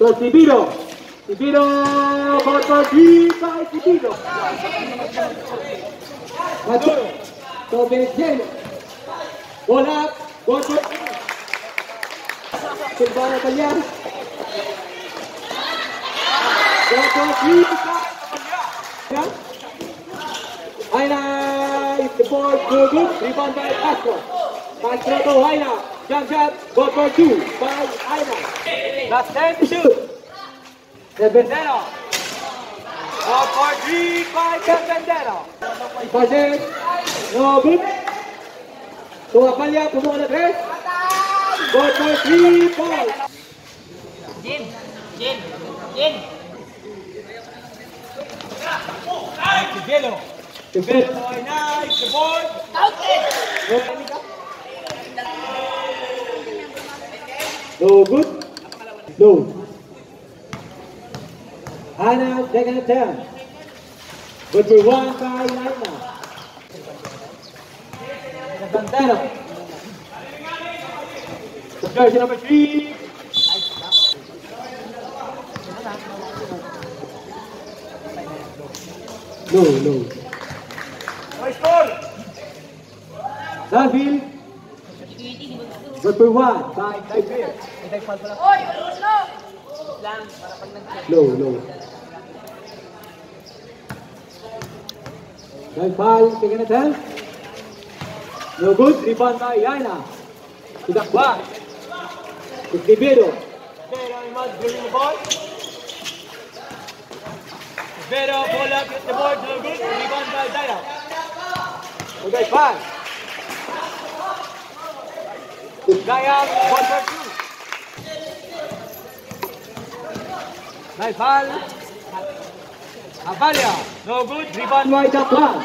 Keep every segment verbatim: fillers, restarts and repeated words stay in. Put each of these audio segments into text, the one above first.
Los Tibiros. Tibiros, Botosita y Tibiros. Maturo, Tobenciano. Bola, Botosita. Se van a callar. Botosita. Aina, it's the ball, good, good. Rebound by Castro. Castro to Aina. Jump shot, go for two by Aina. Last time to shoot. Cabendero. Go for three by Cabendero. Passes. No good. To Apalia, to the rest. Go for three by. Jin, Jin, Jin. To Gelo. To Gelo, Aina, it's the ball. Out it. No good. No. Anna, second turn. But we won by Aina. Santana. Jersey number three. No, no. Danfield. But we won by Taipei. No, no. Right ball, second attempt. No good, rebound by Aina. To the back. To Tiberio. Tiberio must bring the ball. Tiberio, ball up, hit the board, no good, rebound by Daya. To the back. Daya, one for two. Nice ball. Avalia. No good. Rebound by Japan.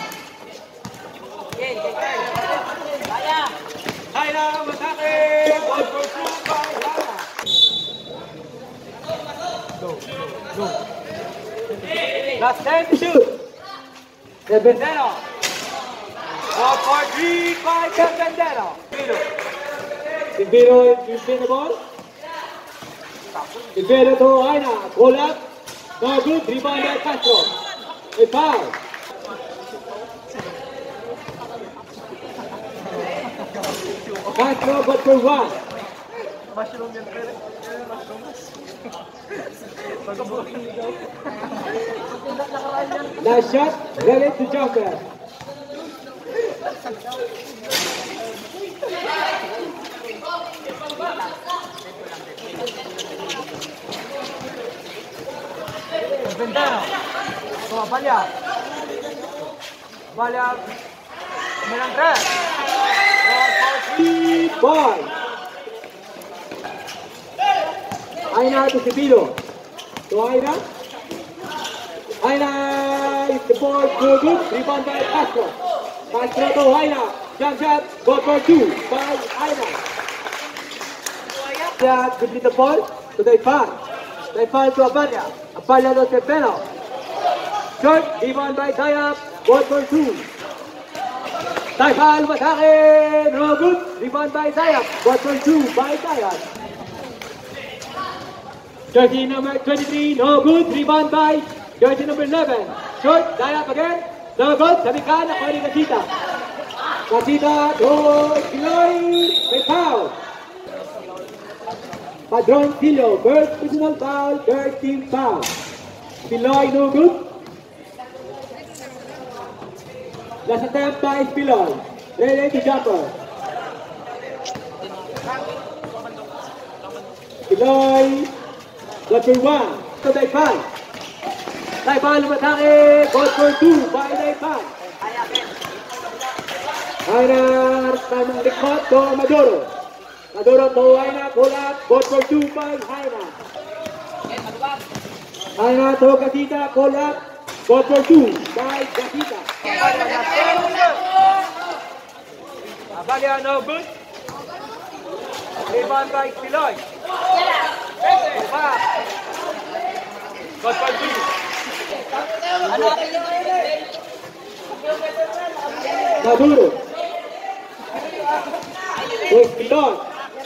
Daya. Daya, Matake. One for two by Daya. Go, go, go. Last time to shoot. Cabendero. One for three by Cabendero. Tiberio, you spin the ball. Tiberio to Aina, goal up. No good, rebound by Castro. A foul. Castro got for one. Last shot, related to Joker. Ventana. So Apalia. Apalia. Meron tres. Boy. Aina to Tiberio. To Aina. Aina. It's the ball. Good, good. Rebound by Castro. Castro to Aina. Jump shot. Go for two. By Aina. Yeah, good with the ball. To Taifan. Taifan to Apalia. Apalia to Cabendero. Short, rebound by Daya, one for two. Taifal Matake, no good, rebound by Daya, one for two by Daya. Jersey number twenty-three, no good, rebound by jersey number eleven. Short, Daya again, no good, Sabikan, according to Kasita. Kasita to Siloy, a foul. Padron Tilo, first personal foul, third team foul. Piloy, no good. Last attempt by Piloy. Relay to Jumper. Piloy, got for one. To Taifan. Taifan Matake, got for two by Taifan. Aina, Tanang Likot to Maduro. Maduro to Aina, Kola, both for two by Aina. Aina to Kasita, Kola, both for two by Kasita. Avalia no good. Rebound by Piloy. Both for two. Maduro. With Piloy.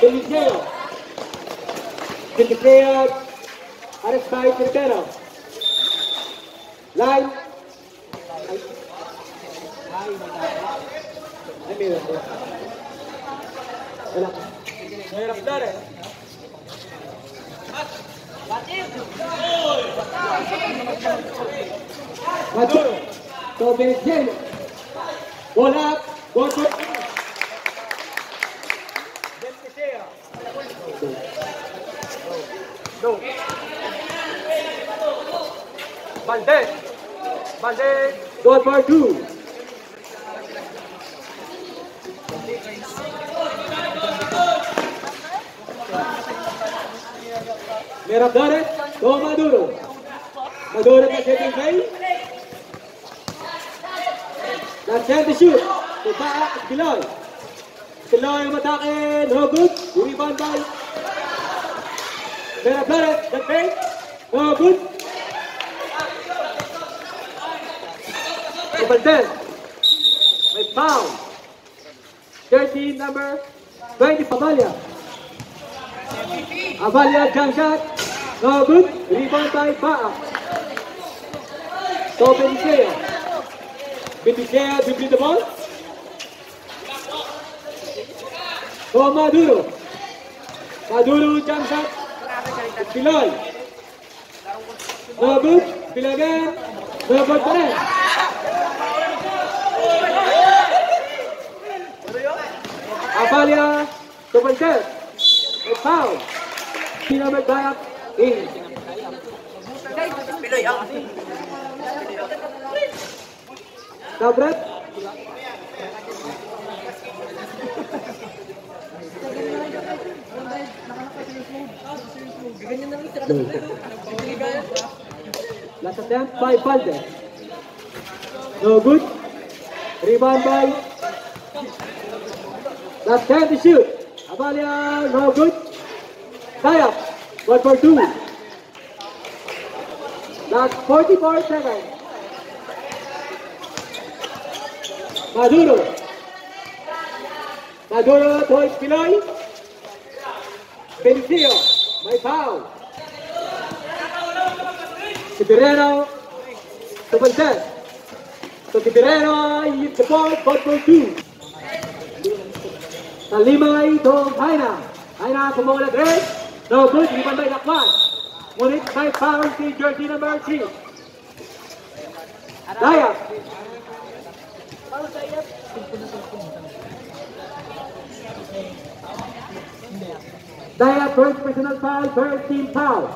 Deliseo. The player, Aristide Perifera. Line. I mean, so Benjamin, ball up, go to no, Bandit, Bandit, go for two. Merabdare, go Maduro. Maduro can take his way. That's time to shoot. The back is Piloy. Piloy matake, no good. Rebound by Merabdare, the fake, no good. Valdez, a foul. thirteen, number twenty, Avalia. Avalia, jump shot. No good. Rebound by Ba'a. So Beniteo. Beniteo dribbling the ball. So Maduro. Maduro jump shot. Piloy. No good. Piloy again. No good for him. Avalia to Beniteo. A foul. Pino McBayak. In. Tabret. Last attempt by Balde. No good. Rebound by. Last time to shoot. Avalia. No good. Tie up. One for two. That's forty-four seconds. Maduro. Maduro towards Piloy. Benicio. May foul. Tiberero. To Valdez. So Tiberero hits the ball. One for two. Salimay to Haina. Haina to Mola Grace. No good, rebound by Lakman. Ngunit by foul si jersey number three. Dayap. Dayap, first personal foul, first team foul.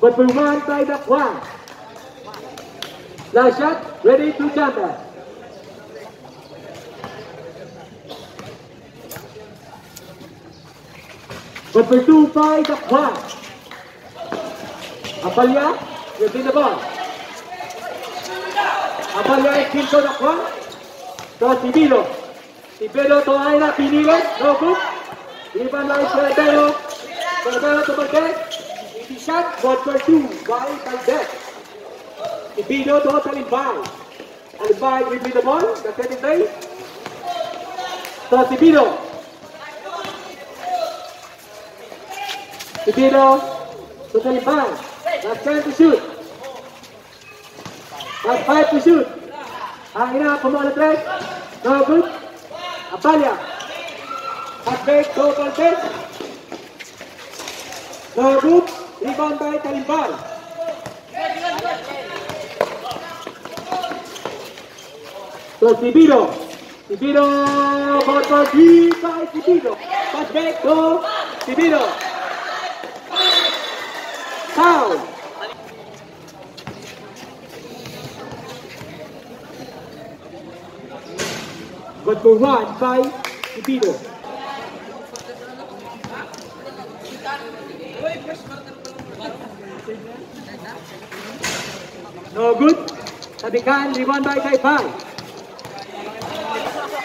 But we won by Lakman. Last shot, ready to jump at. But for two by the one. Avalia, you've been the ball. Avalia is into the one. To Tibilo. Tibilo to Aina, Pinilo, no good. Ivan Lai, Cerbero. Cerbero to Valdez. Easy shot, but for two by Valdez. Tibilo to Talibai. Talibai will be the ball, the second day. To Tibilo. Tibilo to Taliban. That's ten to shoot. That's five to shoot. Aina, come on the track. No good. Apalia. That's big, go for ten. No good. Rebound by Taliban. So Tibilo. Tibilo, go for three by Tibilo. That's big, go Tibilo. Foul. But for one by Tibilo. No good. Tabikan, rebound by Kaifang.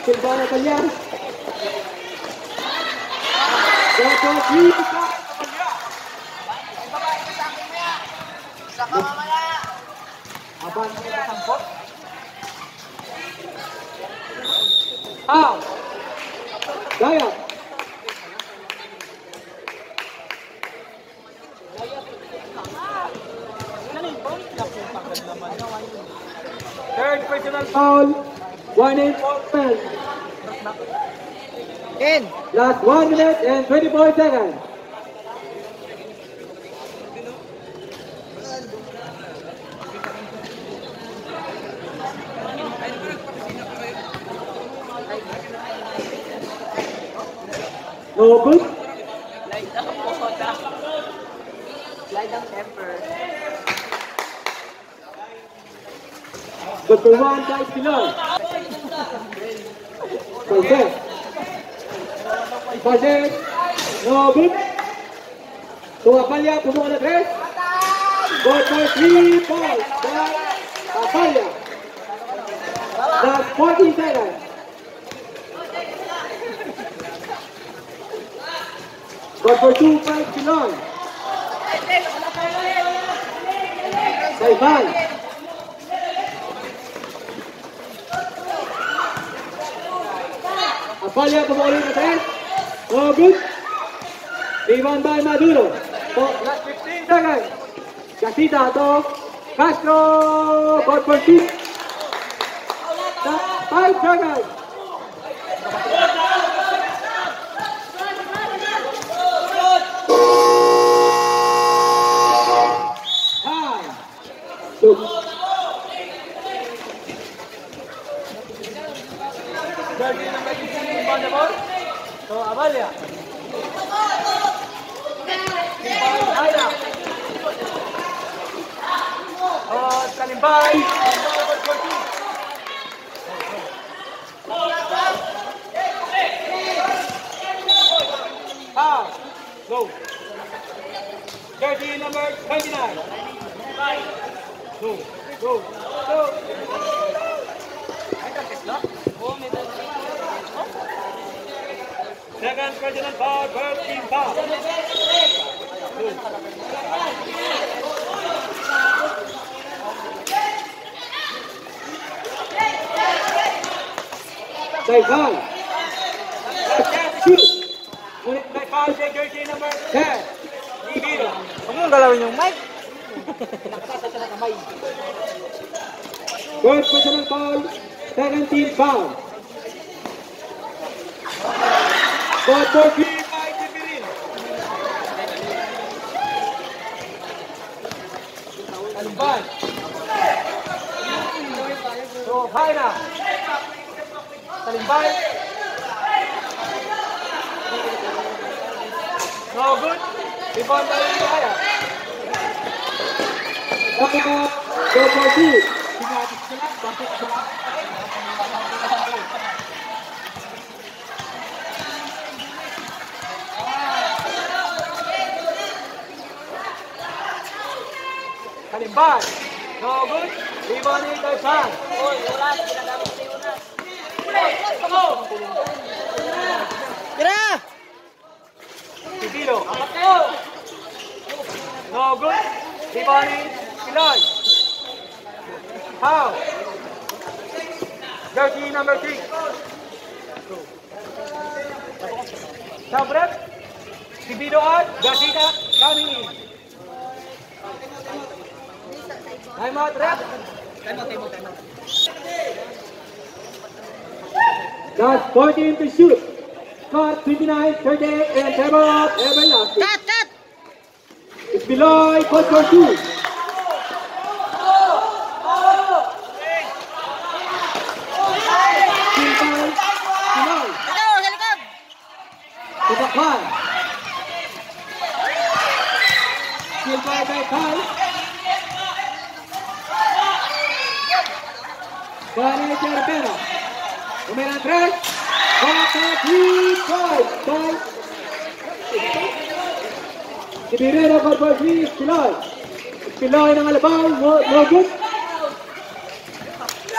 Silvana Kalyan. Goto, please. Abang, kita sampot. Out. Gaya. Third personal foul, one in four spell. In. Last one minute and twenty-four seconds. No good. Light down, light down temper. But the one guys below. Fazet. Fazet. No good. So Apalia to on the press. But for three balls. Apalia. That's forty seconds. But for two guys below. Bye bye. Apalia to ball in the ten. No good. Rebound by Maduro. For last fifteen seconds. Casita to Castro. Got for six. Five seconds. Time. Two. So Avalia. Oh, Kalimbay. Ah, go. thirteen number twenty-nine. Go, go, go. Second personal foul, first team foul. Kaifang. Shoot. Ngunit Kaifang siya jersey number ten. Ibiro. Huwag mong galawin yung mic. Nakatasa siya na kamay. First personal foul, second team foul. But for three by Tipirin. Alban. So, Haina. Talimbay. No good. Rebound by Haina. Go for two. Kalimbay, no good. Rebound in Kaifang. Tira! Tibiro. No good. Rebound in Kiloy. How? Jersey number three. Sabrap. Tibiro out. Gasita coming in. Time out, rep. Time out, time out, time out. That's fourteen to shoot. Cut, twenty-nine, thirty, and time out, Everlasting. Cut, cut. It's below, cut for two. Tibirero for three, Kiloy. Piloy ng Alabang, no, no good.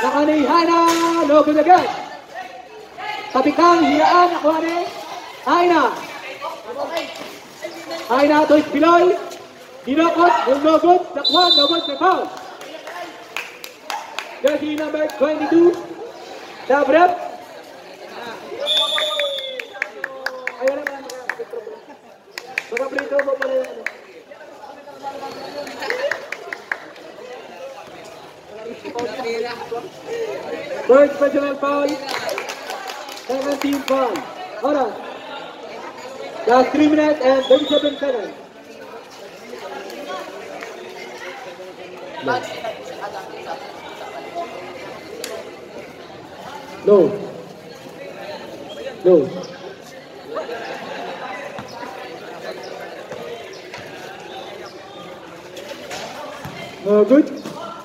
Naka ni Hana, no good agad. Kapikang, hiraan, nakuha ni Aina. Aina, ito is Piloy. Dinokot, no good. Nakuha, no good, may foul. Jersey number twenty-two, Dabrep. Ayun naman, mga prito po pala yun. Third personal foul, seventeen foul. Hold on. Last three minutes and thirty-seven seconds. No. No. No. No good.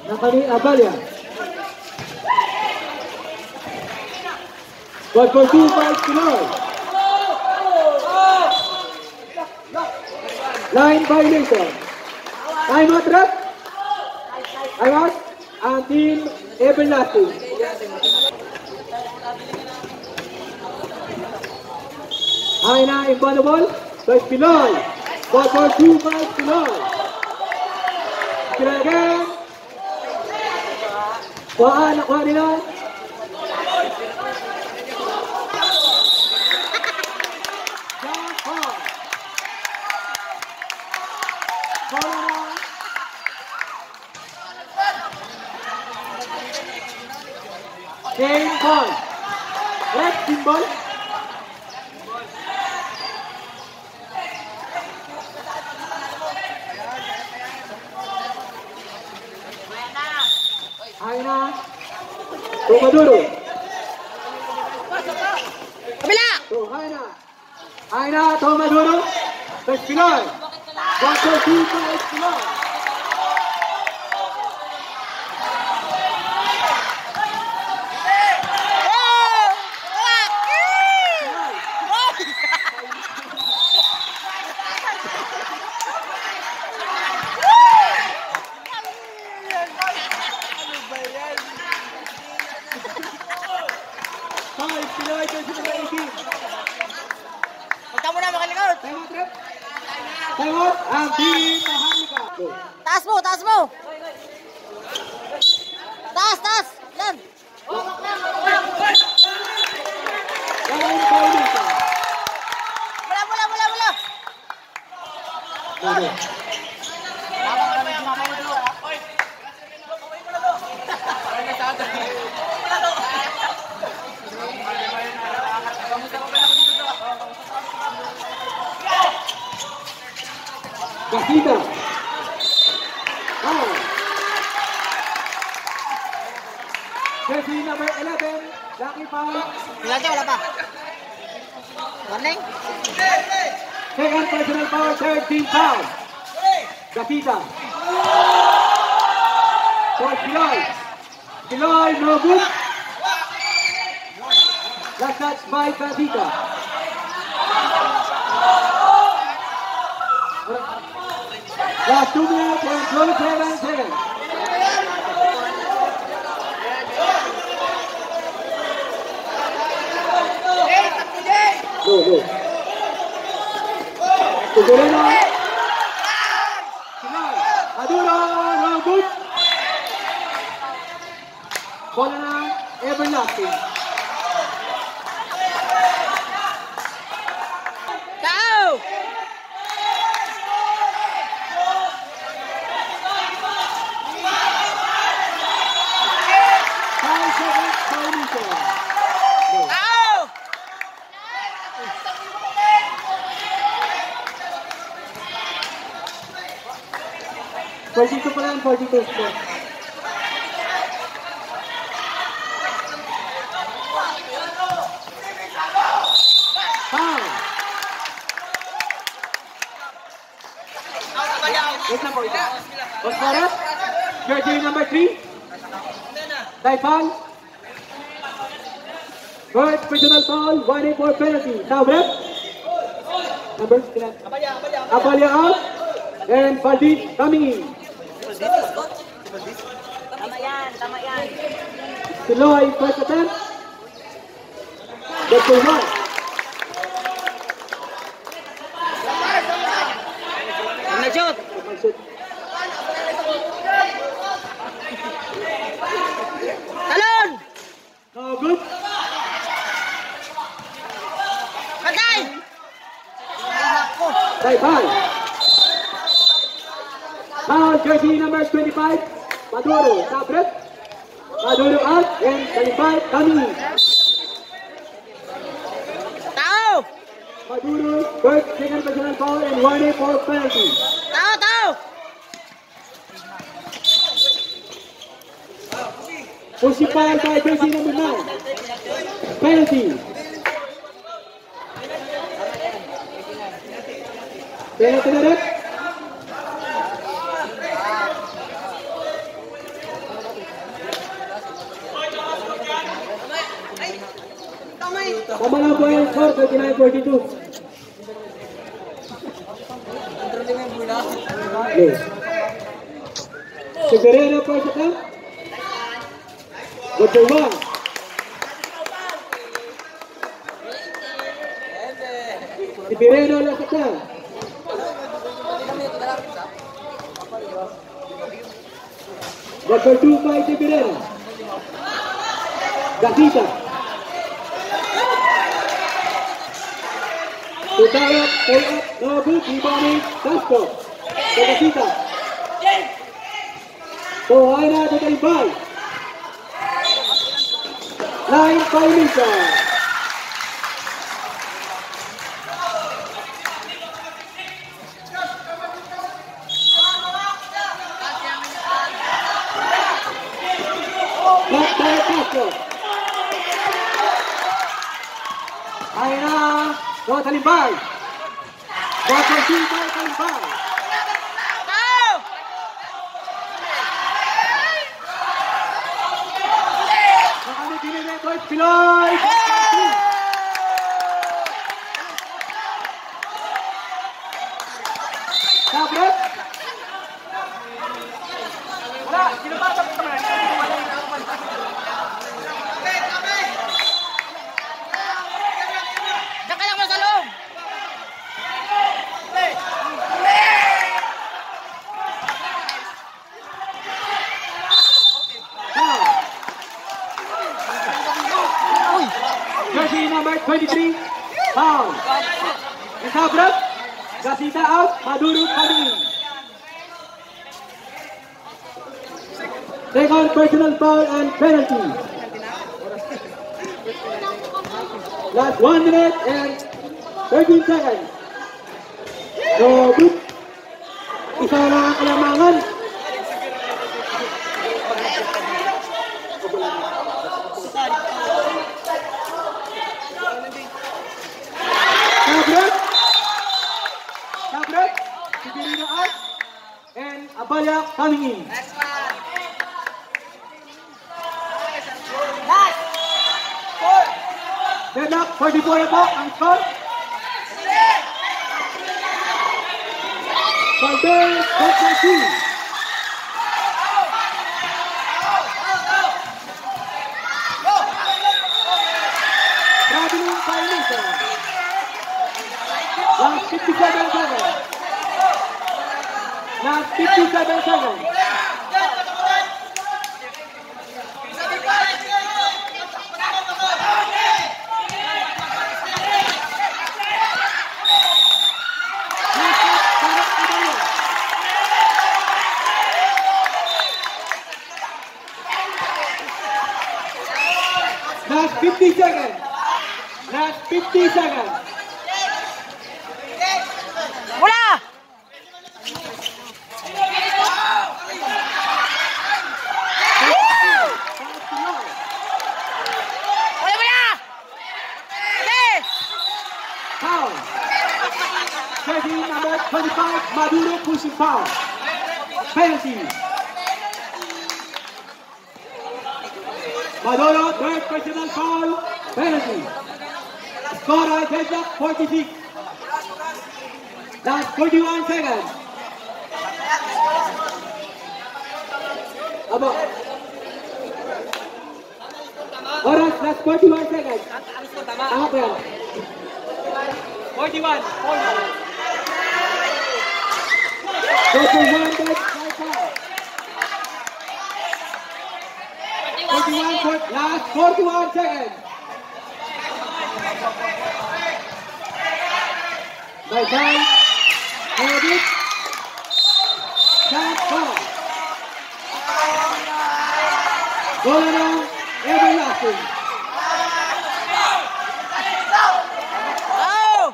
Nakani Abalia. But for two fights below. Line violation. Time out, ref. Time out until Everlasting. Aina imbalable. But below. But for two fights below. Again. Kuhaan, nakuha nila. Game ball. Red symbol. Maduro. Kabila. So, Aina. Aina, to Maduro. Let's Piloy. That's a two fight Piloy. Taas mo, taas mo. Taas, taas. Yan. Mula, mula, mula, mula. Kasita. Oh. Jersey number eleven, Lucky Power. Lucky, wala pa. Warning. Second personal power, thirteen pounds. Kasita. For Piloy. Piloy, no good. Last touch by Kasita. Last two minutes and twenty-seven seconds. Go, go. Tugelena. Adura, no good. Bolana, Everlasting. forty-two pala ang forty-two score. Foul! Wait lang po ito. Osmaras, jersey number three. Daifal. First personal foul, one eight four penalty. Tabrep. Numbers, Abalia out. And Fadid coming in. كلها يفتتان ده كلها النجاط الون قابل قداي باي باي باي jersey number twenty-five Maduro Sabret Maduro out and twenty-five coming. Tao! Maduro first second personal foul and one a foul penalty. Tao Tao! Pusified by jersey number nine. Penalty. Penalty direct. Kamala point for thirty-nine forty-two. Segera apa sekarang? Berdoa. Segera apa sekarang? Berdoa by segera. Gazita. Utara, tengok, Nobu, Ibani, Castro, Tegasita. Tohaira, Tegasibay. Lain Paulisa. Lain Castro. Aira. Go Talibay! Go Talibay! Talibay! Go! Nakami Pinoy na Coach Pinoy! Sabret! Wala! Sinapasap ka man! twenty-three, foul. Sabret, Gazita out, Maduro coming. Take on personal foul and penalty. Last one minute and thirteen seconds. So, good. Isa na kalamangan. Sabret, Sabret, Sibirino out, and Abaya coming in. That's one. Last. Four. Deadlock, forty-four o'clock, and four. Valdes, forty-two. Traveling by Lisa. Now fifty-seven seven. Now fifty-seven seven. Now fifty seconds. Now fifty seconds. twenty-five, Maduro pushing foul. Penalty. Maduro, third personal foul. Penalty. Score I take up forty-six. That's forty-one seconds. About. last forty-one seconds. Abel. forty-one. forty-one. forty-one. forty-one. Last forty-one seconds. By time. Edit. Time five. Going on, Everlasting. Oh!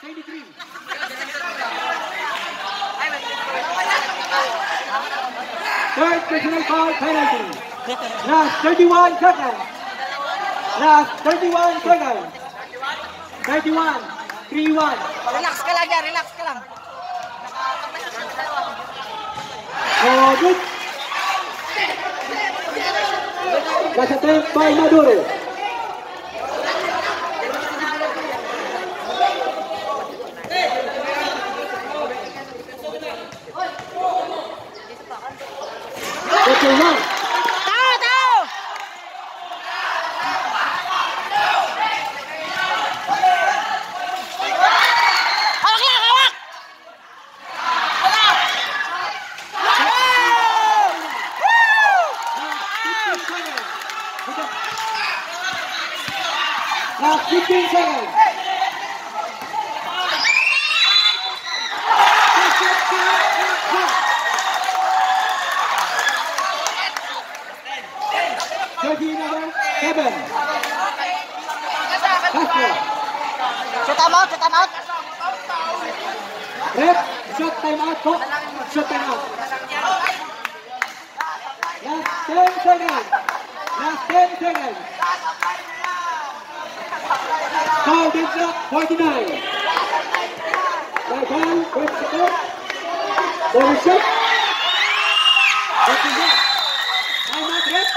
twenty-three. Third personal foul penalty. Last thirty-one seconds. Last thirty-one seconds. thirty-one. three one. Relax ka lang, relax ka lang. Good. Last attempt by Maduro. One. Tao, tao. Hawak lang, hawak. Last fifteen seconds. Shot time out, shot time out. Rep, shot time out po. Shot time out. Last ten seconds. Last ten seconds. Foul is up, forty-nine. Right hand, right support. Bonus shot. Time out, rep.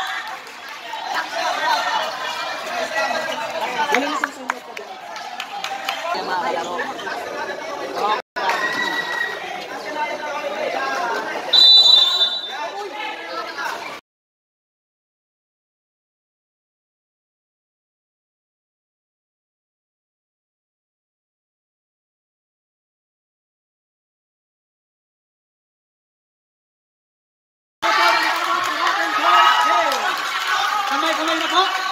Come on, come on, come on.